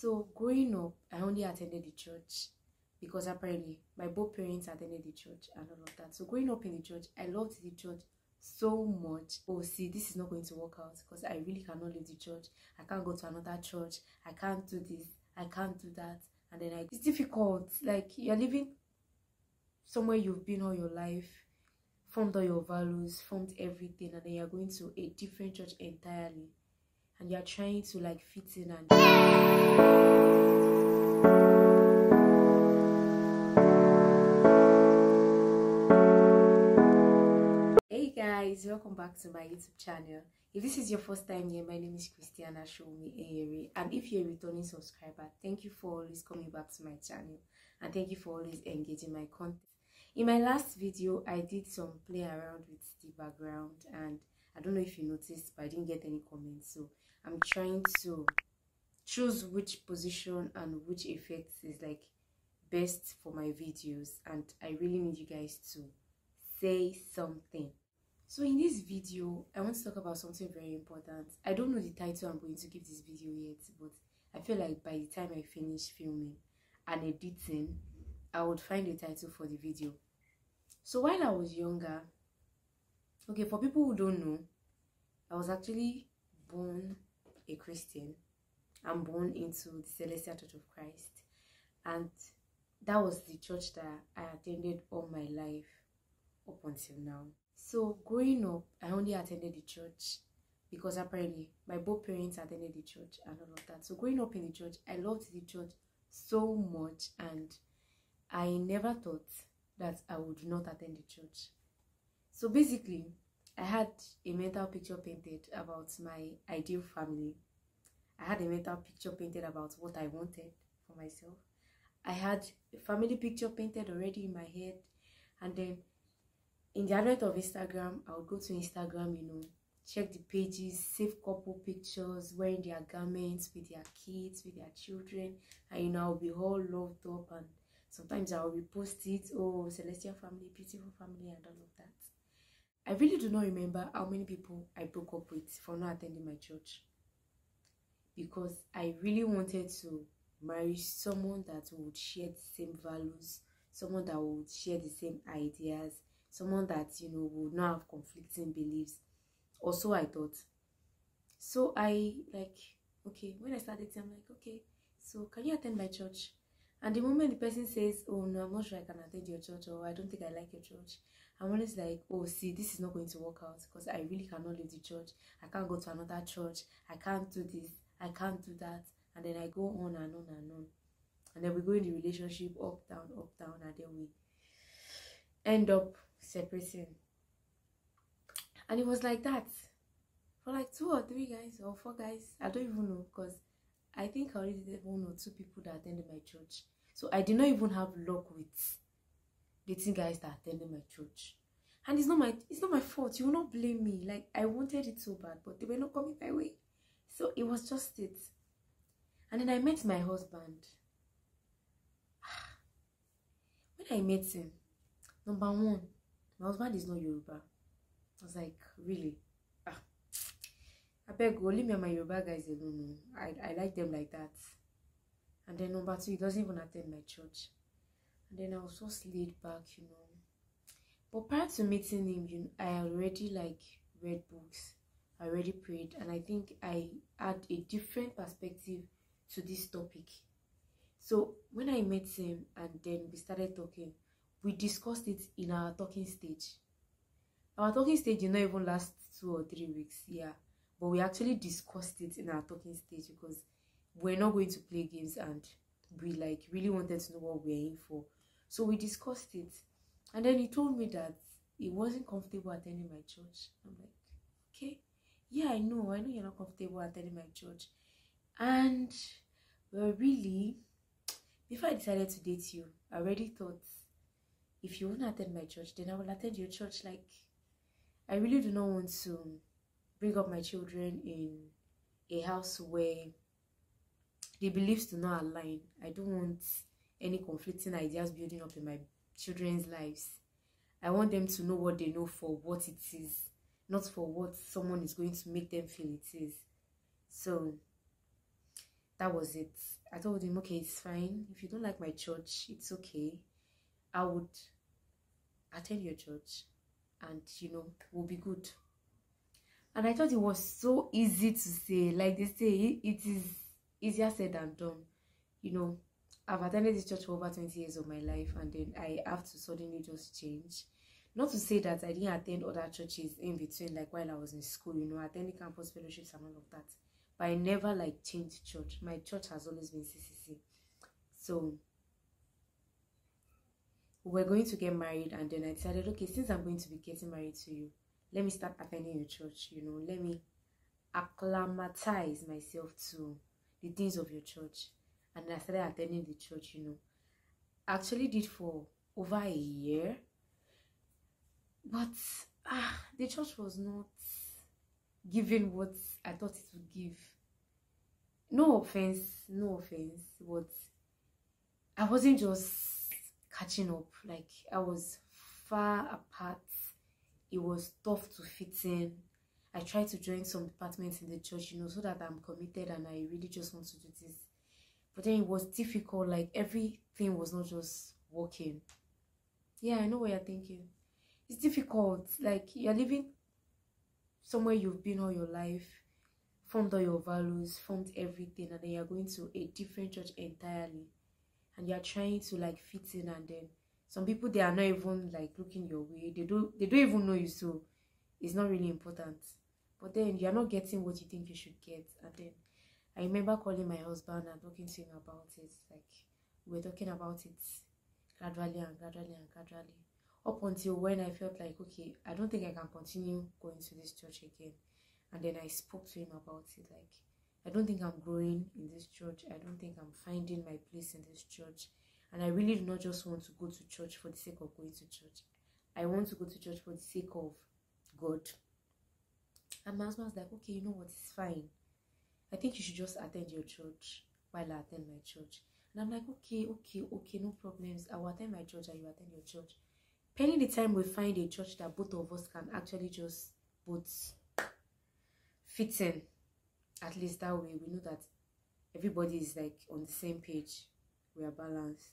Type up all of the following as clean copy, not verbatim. So growing up, I only attended the church because apparently my both parents attended the church and all of that. So growing up in the church, I loved the church so much. Oh, see, this is not going to work out because I really cannot leave the church. I can't go to another church. I can't do this. I can't do that. And then it's difficult. Like, you're living somewhere you've been all your life, formed all your values, formed everything, and then you're going to a different church entirely. And you're trying to like fit in and Hey guys, welcome back to my YouTube channel. If this is your first time here, my name is Christiana Showunmi-Eyenre, and if you're a returning subscriber, thank you for always coming back to my channel and thank you for always engaging my content. In my last video, I did some play around with the background, and I don't know if you noticed, but I didn't get any comments, so I'm trying to choose which position and which effect is like best for my videos, and I really need you guys to say something. So in this video, I want to talk about something very important. I don't know the title I'm going to give this video yet, but I feel like by the time I finish filming and editing, I would find a title for the video. So while I was younger, okay, for people who don't know, I was actually born a Christian. I'm born into the Celestial Church of Christ, and that was the church that I attended all my life up until now. So growing up, I only attended the church because apparently my both parents attended the church and all of that. So growing up in the church, I loved the church so much, and I never thought that I would not attend the church. So basically, I had a mental picture painted about my ideal family. I had a mental picture painted about what I wanted for myself. I had a family picture painted already in my head. And then in the advent of Instagram, I would go to Instagram, check the pages, save couple pictures, wearing their garments with their kids, with their children. And I'll be all loved up, and sometimes I'll repost it, oh, Celestial family, beautiful family, and all of that. I really do not remember how many people I broke up with for not attending my church, because I really wanted to marry someone that would share the same values, someone that would share the same ideas, someone that, would not have conflicting beliefs. Or so I thought. So I, when I started, I'm like, okay, so can you attend my church? And the moment the person says, oh, no, I'm not sure I can attend your church, or I don't think I like your church, I'm always like, oh, see, this is not going to work out because I really cannot leave the church. I can't go to another church. I can't do this. I can't do that. And then I go on and on and on. And then we go in the relationship up, down, and then we end up separating. And it was like that for like 2 or 3 guys or 4 guys. I don't even know, because I think I already did 1 or 2 people that attended my church. So I did not even have luck with dating guys that attended my church, and it's not my fault. You will not blame me. Like, I wanted it so bad, but they were not coming my way, so it was just it. And then I met my husband. When I met him, number 1, my husband is not Yoruba. I was like, really? I beg, go leave me and my Yoruba guys alone. I like them like that. And then number 2, he doesn't even attend my church. And then I was just laid back, But prior to meeting him, I already read books. I already prayed, and I think I had a different perspective to this topic. So when I met him and then we started talking, we discussed it in our talking stage. Our talking stage did not even last 2 or 3 weeks, yeah. But we actually discussed it in our talking stage because we're not going to play games, and we really wanted to know what we're in for. So we discussed it, and then he told me that he wasn't comfortable attending my church. I'm like, okay, yeah, I know you're not comfortable attending my church. And well, really, before I decided to date you, I already thought, if you won't attend my church, then I will attend your church. Like, I really do not want to bring up my children in a house where the beliefs do not align. I don't want any conflicting ideas building up in my children's lives. I want them to know what they know for what it is, not for what someone is going to make them feel it is. So That was it. I told him, okay, it's fine. If you don't like my church, it's okay. I would attend your church and, you know, we'll be good. And I thought it was so easy to say. Like they say, it is easier said than done. You know, I've attended this church for over 20 years of my life, and then I have to suddenly just change. Not to say that I didn't attend other churches in between, like while I was in school, you know, attending campus fellowships and all of that. But I never, like, changed church. My church has always been CCC. So we're going to get married, and then I decided, okay, since I'm going to be getting married to you, let me start attending your church, you know. Let me acclimatize myself to the things of your church. And I started attending the church, you know. I actually did for over a year. But the church was not giving what I thought it would give. No offense, but I wasn't just catching up. Like, I was far apart. It was tough to fit in. I tried to join some departments in the church, you know, so that I'm committed and I really just want to do this. But then it was difficult. Like, everything was not just working. Yeah, I know what you're thinking. It's difficult. Like, you're living somewhere you've been all your life, formed all your values, formed everything, and then you're going to a different church entirely, and you're trying to, like, fit in, and then some people, they are not even, like, looking your way. They don't even know you, so it's not really important. But then you're not getting what you think you should get. And then I remember calling my husband and talking to him about it. Like, we were talking about it gradually. Up until when I felt like, okay, I don't think I can continue going to this church again. And then I spoke to him about it. Like, I don't think I'm growing in this church. I don't think I'm finding my place in this church. And I really do not just want to go to church for the sake of going to church. I want to go to church for the sake of God. And my husband was like, okay, you know what, it's fine. I think you should just attend your church while I attend my church. And I'm like, okay, no problems. I will attend my church and you attend your church. Pending the time we find a church that both of us can actually just both fit in. At least that way we know that everybody is, like, on the same page. We are balanced.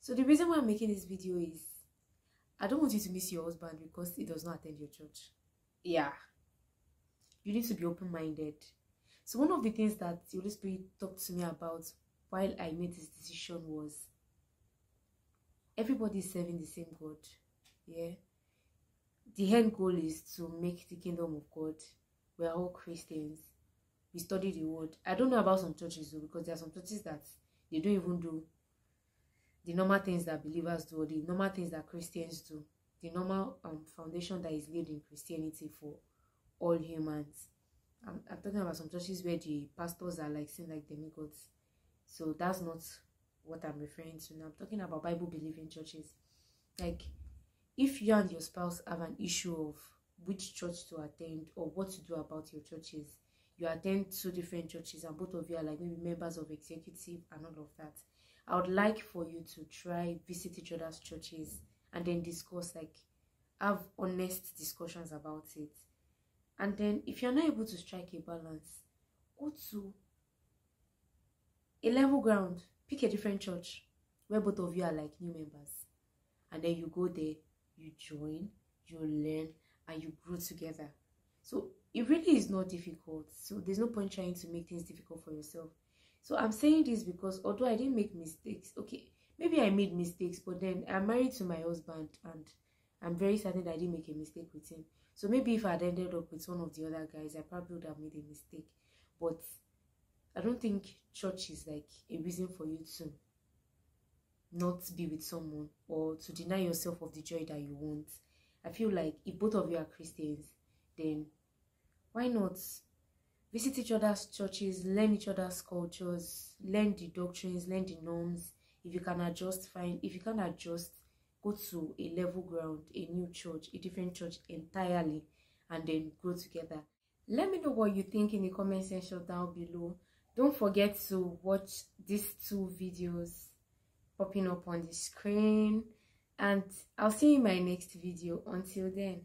So the reason why I'm making this video is I don't want you to miss your husband because he does not attend your church. Yeah. You need to be open-minded. So one of the things that the Holy Spirit talked to me about while I made this decision was everybody is serving the same God. Yeah. The end goal is to make the kingdom of God. We are all Christians. We study the word. I don't know about some churches though, because there are some churches that they don't even do the normal things that believers do, or the normal things that Christians do, the normal foundation that is laid in Christianity for all humans. I'm talking about some churches where the pastors are, like, seen like demigods. So that's not what I'm referring to now. I'm talking about Bible-believing churches. Like, if you and your spouse have an issue of which church to attend or what to do about your churches, you attend two different churches and both of you are, like, maybe members of executive and all of that, I would like for you to try visit each other's churches and then discuss, like, have honest discussions about it. And then if you're not able to strike a balance, go to a level ground. Pick a different church where both of you are, like, new members, and then you go there, you join, you learn, and you grow together. So it really is not difficult. So there's no point trying to make things difficult for yourself. So I'm saying this because although I didn't make mistakes, okay, maybe I made mistakes, but then I'm married to my husband and I'm very certain that I didn't make a mistake with him. So maybe if I'd ended up with one of the other guys, I probably would have made a mistake. But I don't think church is, like, a reason for you to not be with someone or to deny yourself of the joy that you want. I feel like if both of you are Christians, then why not visit each other's churches, learn each other's cultures, learn the doctrines, learn the norms. If you can adjust, fine. If you can't adjust, go to a level ground, a new church, a different church entirely, and then grow together. Let me know what you think in the comment section down below. Don't forget to watch these two videos popping up on the screen. And I'll see you in my next video. Until then.